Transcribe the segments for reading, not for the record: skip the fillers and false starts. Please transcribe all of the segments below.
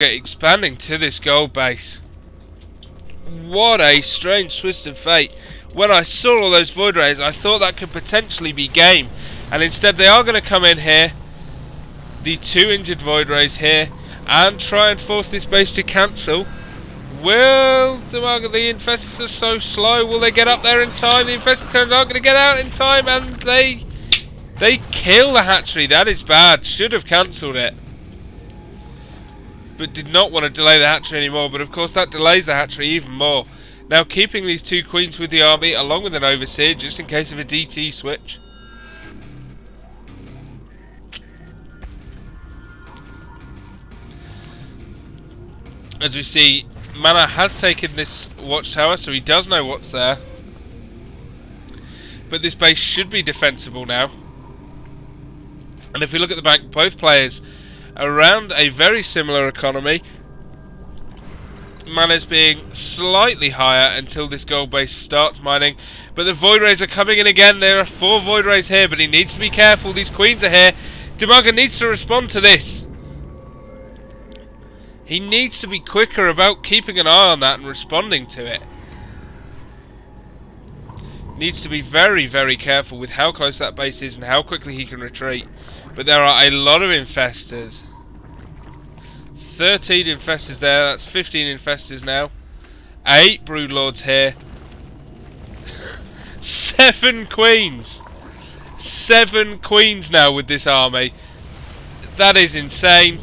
Expanding to this gold base. What a strange twist of fate. When I saw all those void rays, I thought that could potentially be game, and instead they are going to come in here, the two injured void rays here, and try and force this base to cancel. Will DeMarga, the infestors are so slow, will they get up there in time? The infestors aren't going to get out in time, and they kill the hatchery. That is bad. Should have cancelled it, but did not want to delay the hatchery anymore. But of course that delays the hatchery even more. Now keeping these two queens with the army, along with an overseer, just in case of a DT switch. As we see, Mana has taken this watchtower, so he does know what's there. But this base should be defensible now. And if we look at the bank, both players around a very similar economy. Mana is being slightly higher until this gold base starts mining. But the void rays are coming in again. There are four void rays here, but he needs to be careful. These queens are here. DeMarga needs to respond to this. He needs to be quicker about keeping an eye on that and responding to it. Needs to be very, very careful with how close that base is and how quickly he can retreat. But there are a lot of infestors. 13 infestors there, that's 15 infestors now. 8 broodlords here. 7 queens! 7 queens now with this army. That is insane.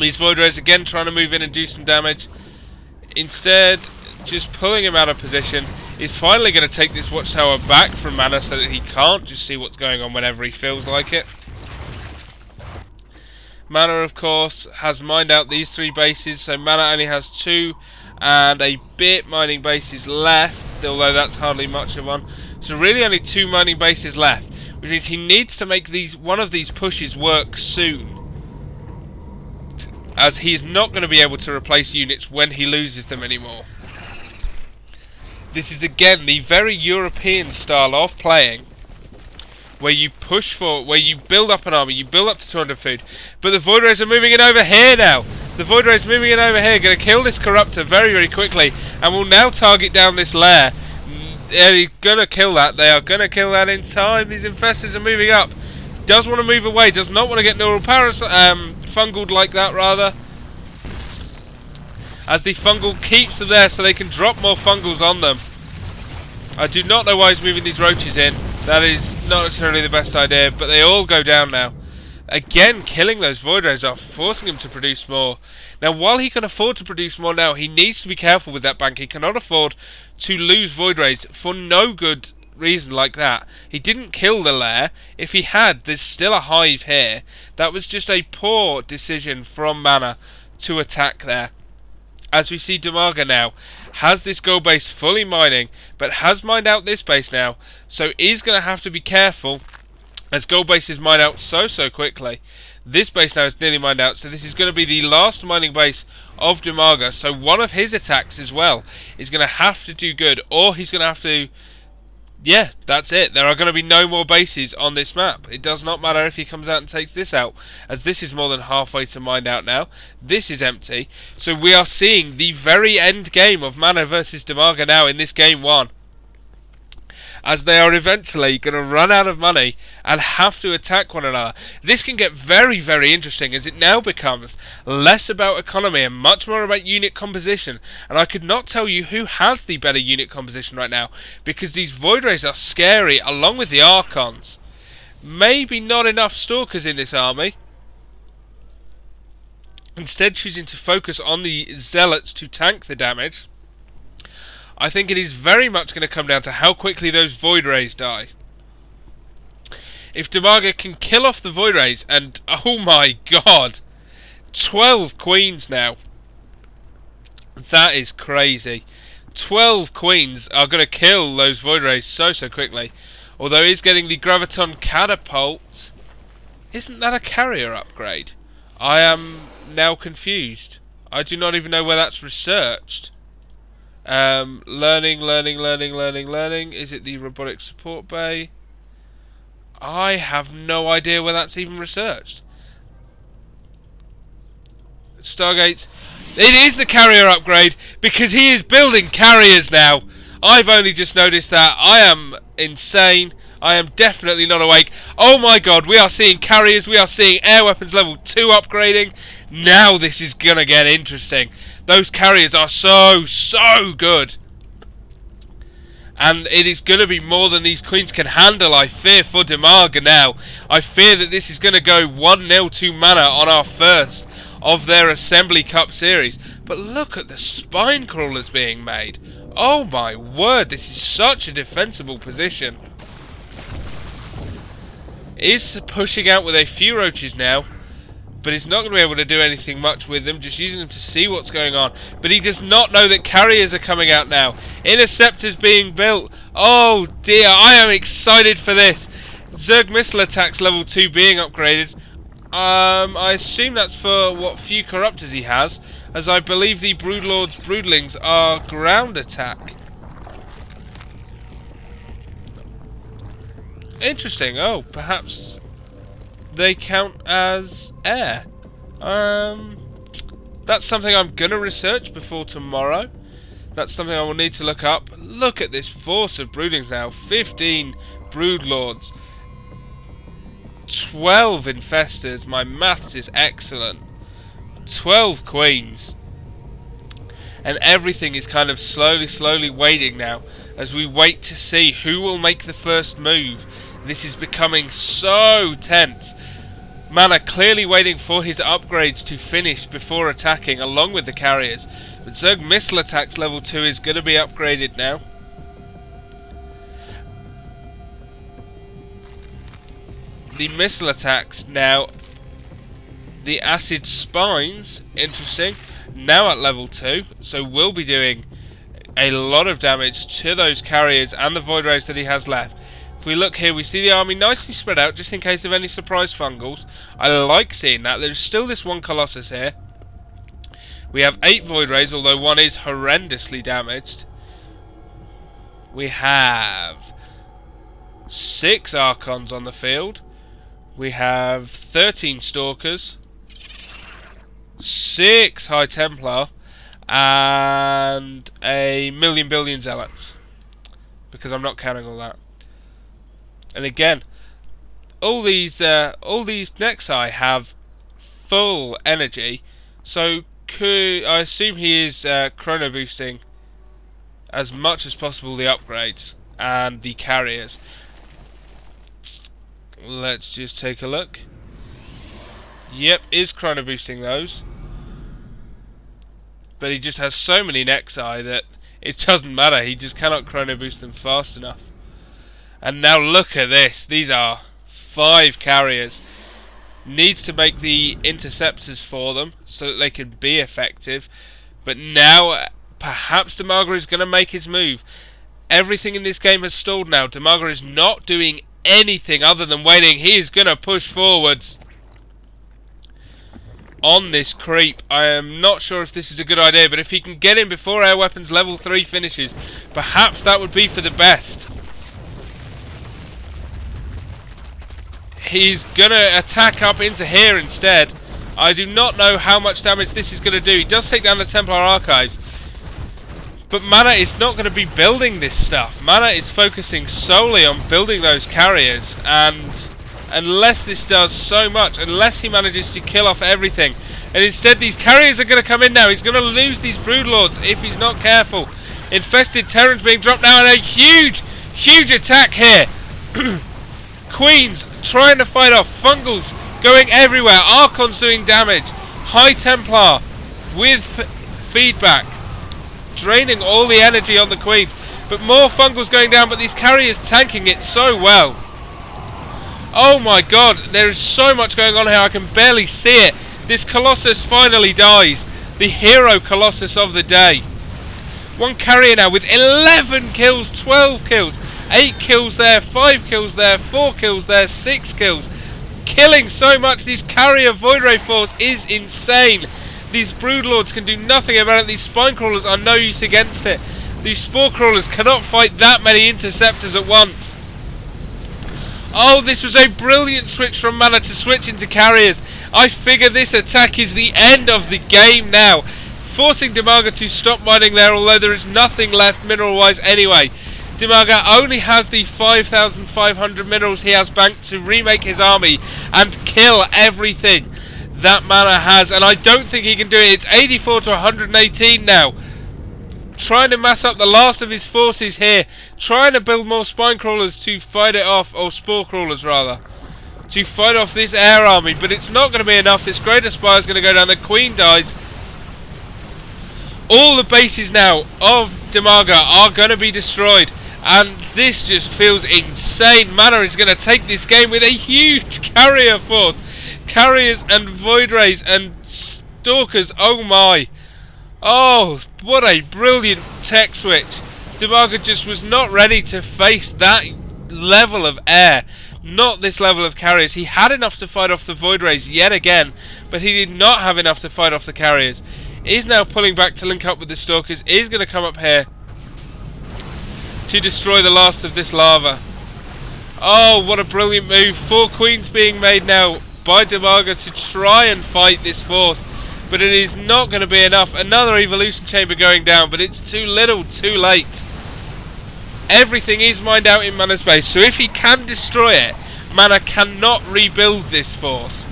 These void rays again trying to move in and do some damage. Instead, just pulling him out of position. He's finally going to take this watchtower back from Mana so that he can't just see what's going on whenever he feels like it. Mana, of course, has mined out these 3 bases, so Mana only has 2 and a bit mining bases left, although that's hardly much of one. So really only 2 mining bases left, which means he needs to make one of these pushes work soon, as he's not going to be able to replace units when he loses them anymore. This is again the very European style of playing, where you push for, where you build up an army, you build up to 200 food, but the void rays are moving in over here now. The void rays moving in over here, going to kill this corruptor very, very quickly, and will now target down this lair. They're going to kill that. They are going to kill that in time. These infestors are moving up. Does want to move away. Does not want to get neural parasite fungal like that rather. As the fungal keeps them there, so they can drop more fungals on them. I do not know why he's moving these roaches in. That is not necessarily the best idea, but they all go down now. Again, killing those void rays off, forcing him to produce more. Now, while he can afford to produce more now, he needs to be careful with that bank. He cannot afford to lose void rays for no good reason like that. He didn't kill the lair. If he had, there's still a hive here. That was just a poor decision from Mana to attack there. As we see, DeMarga now has this gold base fully mining, but has mined out this base now, so is going to have to be careful as gold bases mine out so quickly. This base now is nearly mined out, so this is going to be the last mining base of DeMarga, so one of his attacks as well is going to have to do good, or he's going to have to... Yeah, that's it. There are going to be no more bases on this map. It does not matter if he comes out and takes this out, as this is more than halfway to mine out now. This is empty. So we are seeing the very end game of Mana versus DeMarga now in this game 1. As they are eventually going to run out of money and have to attack one another. This can get very, very interesting, as it now becomes less about economy and much more about unit composition. And I could not tell you who has the better unit composition right now, because these void rays are scary, along with the archons. Maybe not enough stalkers in this army. Instead choosing to focus on the zealots to tank the damage. I think it is very much going to come down to how quickly those void rays die. If DeMarga can kill off the void rays, and oh my god, 12 queens now. That is crazy. 12 queens are going to kill those void rays so quickly. Although he's getting the graviton catapult. Isn't that a carrier upgrade? I am now confused. I do not even know where that's researched. Learning. Is it the robotic support bay? I have no idea where that's even researched. Stargates. It is the carrier upgrade because he is building carriers now. I've only just noticed that. I am insane. I am definitely not awake. Oh my god, we are seeing carriers. We are seeing air weapons level 2 upgrading. Now this is going to get interesting. Those carriers are so good. And it is going to be more than these queens can handle, I fear, for DeMarga now. I fear that this is going to go 1-0 to Mana on our first of their Assembly Cup series. But look at the spine crawlers being made. Oh my word, this is such a defensible position. Is pushing out with a few roaches now, but he's not going to be able to do anything much with them, just using them to see what's going on. But he does not know that carriers are coming out now. Interceptors being built. Oh dear, I am excited for this. Zerg missile attacks level 2 being upgraded. I assume that's for what few corruptors he has, as I believe the Broodlord's broodlings are ground attack. Interesting. Oh, perhaps they count as air. That's something I'm going to research before tomorrow. That's something I will need to look up. Look at this force of broodlings now. 15 broodlords. 12 infestors. My maths is excellent. 12 queens. And everything is kind of slowly waiting now, as we wait to see who will make the first move. This is becoming so tense. Mana clearly waiting for his upgrades to finish before attacking, along with the carriers. But Zerg missile attacks level 2 is going to be upgraded now. The missile attacks now. The acid spines, interesting, now at level 2, so we'll be doing a lot of damage to those carriers and the void rays that he has left. If we look here, we see the army nicely spread out just in case of any surprise fungals. I like seeing that. There's still this one Colossus here. We have 8 void rays, although one is horrendously damaged. We have 6 Archons on the field. We have 13 Stalkers. 6 High Templar and a billion zealots, because I'm not counting all that. And again, all these Nexi have full energy, so I assume he is chrono boosting as much as possible the upgrades and the carriers. Let's just take a look. Yep, is chrono boosting those, but he just has so many Nexi that it doesn't matter. He just cannot chrono boost them fast enough. And now look at this. These are 5 carriers. Needs to make the interceptors for them so that they can be effective. But now perhaps DeMarga is going to make his move. Everything in this game has stalled now. DeMarga is not doing anything other than waiting. He is going to push forwards on this creep. I am not sure if this is a good idea, but if he can get in before air weapons level 3 finishes, perhaps that would be for the best. He's gonna attack up into here instead. I do not know how much damage this is gonna do. He does take down the Templar Archives, but Mana is not gonna be building this stuff. Mana is focusing solely on building those carriers, and unless this does so much, unless he manages to kill off everything. And instead these carriers are going to come in now. He's going to lose these broodlords if he's not careful. Infested Terrans being dropped now, and a huge attack here. Queens trying to fight off. Fungals going everywhere. Archons doing damage. High Templar with feedback, draining all the energy on the Queens. But more Fungals going down, but these carriers tanking it so well. Oh my god, there is so much going on here, I can barely see it. This Colossus finally dies. The hero Colossus of the day. One carrier now with 11 kills, 12 kills, 8 kills there, 5 kills there, 4 kills there, 6 kills. Killing so much. These carrier void ray force is insane. These broodlords can do nothing about it. These spine crawlers are no use against it. These spore crawlers cannot fight that many interceptors at once. Oh, this was a brilliant switch from mana to switch into carriers. I figure this attack is the end of the game now, forcing DeMarga to stop mining there, although there is nothing left mineral-wise anyway. DeMarga only has the 5,500 minerals he has banked to remake his army and kill everything that mana has, and I don't think he can do it. It's 84 to 118 now. Trying to mass up the last of his forces here, trying to build more spine crawlers to fight it off, or spore crawlers rather, to fight off this air army, but it's not going to be enough. This greater spire is going to go down, the queen dies. All the bases now of DeMarga are going to be destroyed, and this just feels insane. Mana is going to take this game with a huge carrier force, carriers and void rays and stalkers. Oh my. Oh, what a brilliant tech switch. DeMarga just was not ready to face that level of air, not this level of carriers. He had enough to fight off the void rays yet again, but he did not have enough to fight off the carriers. Is now pulling back to link up with the stalkers, is going to come up here to destroy the last of this lava. Oh, what a brilliant move. Four queens being made now by DeMarga to try and fight this force, but it is not going to be enough. Another evolution chamber going down, but it's too little, too late. Everything is mined out in mana space, so if he can destroy it, mana cannot rebuild this force.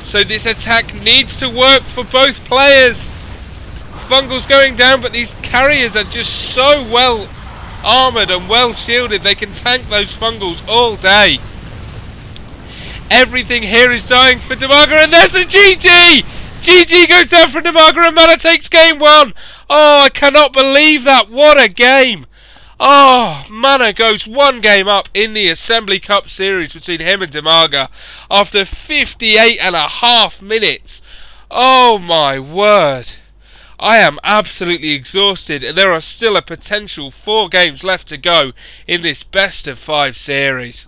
So this attack needs to work for both players. Fungal's going down, but these carriers are just so well armoured and well shielded, they can tank those Fungals all day. Everything here is dying for DeMarga, and there's the GG! GG goes down for DeMarga, and mana takes game one. Oh, I cannot believe that. What a game. Oh, mana goes one game up in the Assembly Cup series between him and DeMarga after 58 and a half minutes. Oh my word. I am absolutely exhausted, and there are still a potential 4 games left to go in this best-of-5 series.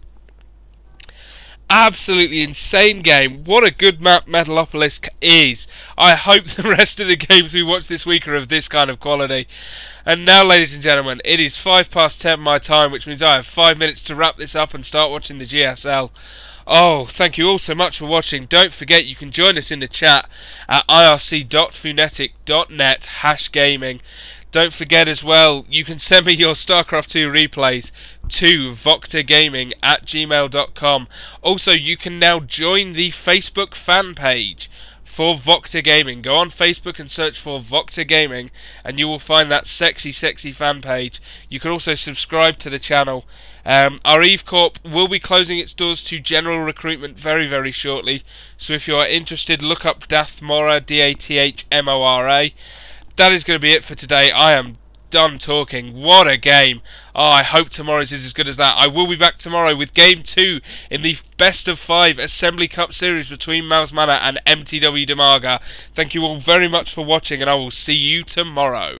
Absolutely insane game. What a good map Metalopolis is. I hope the rest of the games we watch this week are of this kind of quality. And now, ladies and gentlemen, it is 10:05 my time, which means I have 5 minutes to wrap this up and start watching the GSL. Oh, thank you all so much for watching. Don't forget you can join us in the chat at irc.foonetic.net #gaming. Don't forget as well, you can send me your Starcraft 2 replays to VocTerGaming@gmail.com. Also, you can now join the Facebook fan page for VocTerGaming. Go on Facebook and search for VocTerGaming, and you will find that sexy, sexy fan page. You can also subscribe to the channel. Our Eve Corp will be closing its doors to general recruitment very, very shortly. So if you are interested, look up Dathmora, DATHMORA. That is going to be it for today. I am done talking. What a game. Oh, I hope tomorrow's is as good as that. I will be back tomorrow with Game 2 in the best-of-5 Assembly Cup series between Mouse Manor and mTw DeMarga. Thank you all very much for watching, and I will see you tomorrow.